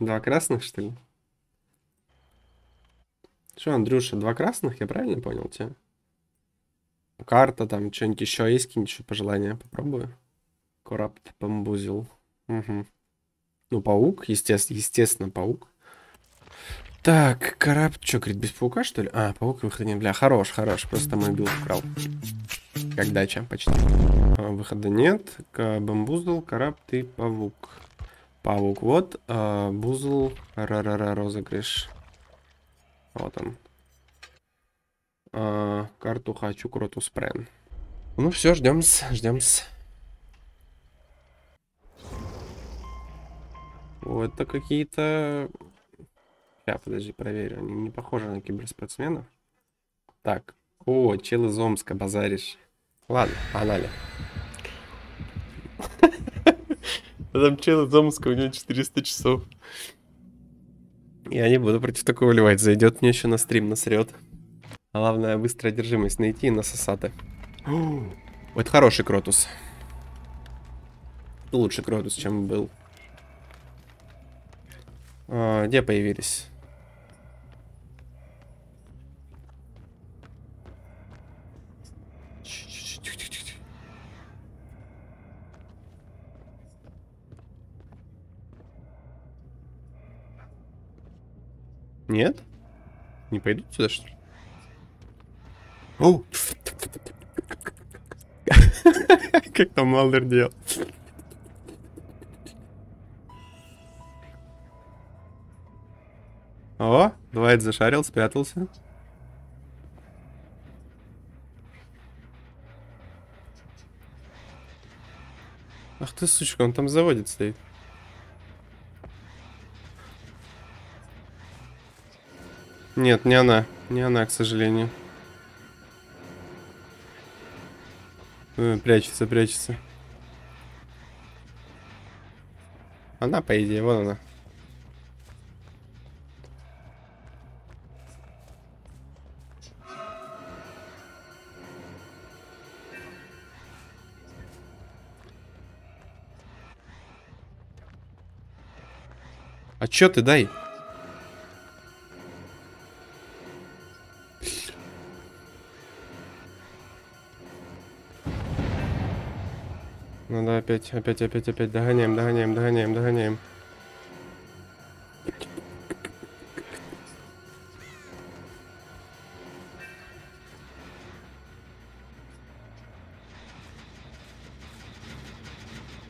Два красных, что ли? Что, Андрюша, два красных? Я правильно понял тебя? Карта там, что-нибудь еще есть, какие-нибудь еще пожелания? Попробую. Корабт бамбузил. Угу. Ну, паук, естественно, паук. Так, корабт, что, говорит, без паука, что ли? А, паук выходит, бля, хорош, хорош, просто мой билд украл. Как дача, почти. А, выхода нет, бамбузл, корабт и паук. Паук, вот, а, бузл, розыгрыш. Вот он. А, карту хочу, кроту спрен. Ну все, ждем-с, ждем-с. Вот это какие-то... Сейчас, подожди, проверю. Они не похожи на киберспортсменов. Так. О, чел из Омска, базаришь. Ладно, погнали. Там чел из Омска, у него 400 часов. Я не буду против такого ливать. Зайдет мне еще на стрим, насрет. Главное, быстрая одержимость найти и насосаты. Вот хороший Кротус. Лучше Кротус, чем был. А, где появились? Нет? Не пойдут сюда, что ли? О! Как там Малдер делал? О, Двайт зашарил, спрятался. Ах ты, сучка, он там заводит стоит. Нет, не она. Не она, к сожалению. Прячется, прячется. Она, по идее, вон она. А чё ты, дай? Надо опять, опять, опять, опять. Догоняем, догоняем, догоняем, догоняем.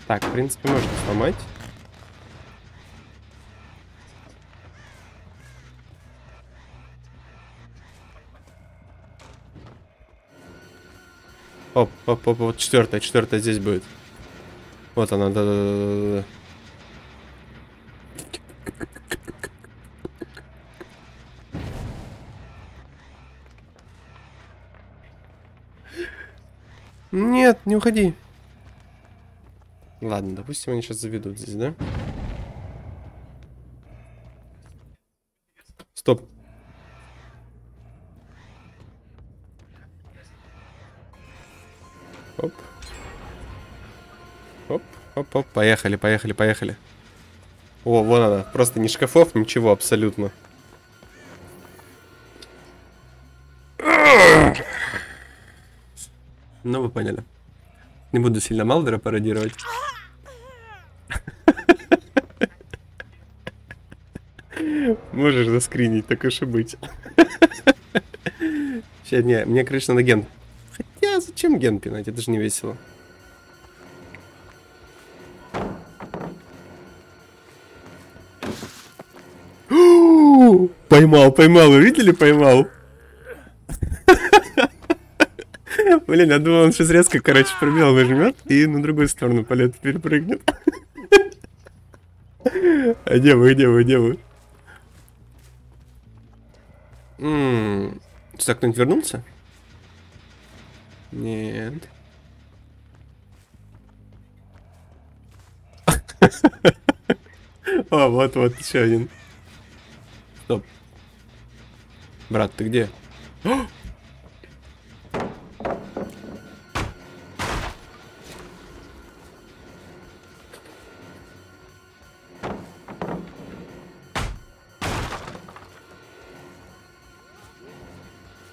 Так, в принципе, можно сломать. Оп, оп, оп, вот четвертая, четвертая здесь будет. Вот она, да-да-да-да-да. Нет, не уходи. Ладно, допустим, они сейчас заведут здесь, да? Стоп. Оп. Оп, оп, оп, поехали, поехали, поехали. О, вон она, просто ни шкафов, ничего, абсолютно. Ну, вы поняли. Не буду сильно Малдера пародировать. Можешь заскринить, так уж и быть. Сейчас, не, мне, конечно, надо ген. Хотя, зачем ген пинать, это же не весело. Поймал, поймал, увидели, поймал. Блин, я думал, он сейчас резко, короче, пробел нажмет и на другую сторону полет перепрыгнет. А где вы, где вы, где вы? Сюда кто-нибудь вернулся? Нет. О, вот, вот, еще один. Стоп. Брат, ты где?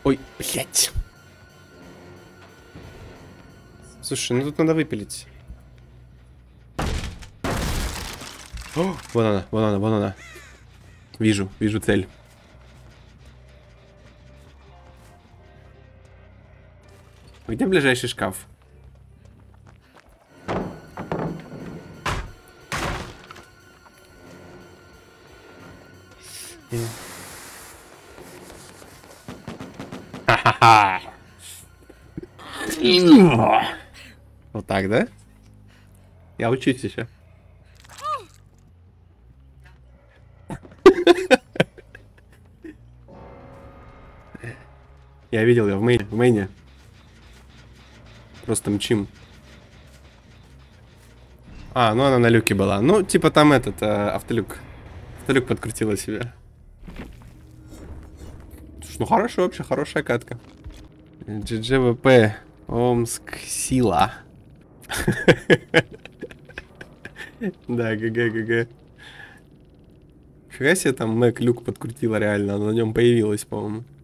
Ой, блядь. Слушай, ну тут надо выпилить. О, вон она, вон она, вон она. Вижу, вижу цель. Где ближайший шкаф? Ха-ха-ха! Вот так, да? Я учусь еще. Я видел ее в Мэйне. Просто мчим. А, ну она на люке была. Ну, типа там этот, автолюк. Автолюк подкрутила себя. Слушай, ну хорошая вообще, хорошая катка. ГГВП. Омск. Сила. Да, ГГГГ. Фига себе там Мэк люк подкрутила реально. Она на нем появилась, по-моему.